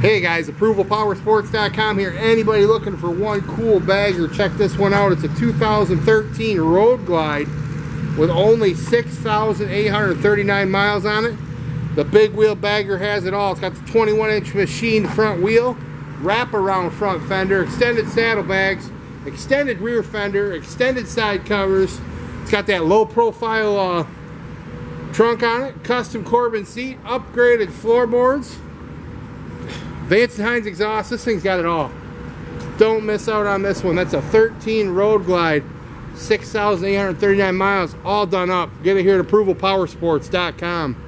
Hey guys, approvalpowersports.com here. Anybody looking for one cool bagger, check this one out. It's a 2013 Road Glide with only 6,839 miles on it. The big wheel bagger has it all. It's got the 21-inch machined front wheel, wraparound front fender, extended saddlebags, extended rear fender, extended side covers. It's got that low-profile trunk on it, custom Corbin seat, upgraded floorboards, Vance Hines exhaust. This thing's got it all. Don't miss out on this one. That's a 13 Road Glide, 6,839 miles, all done up. Get it here at approvalpowersports.com.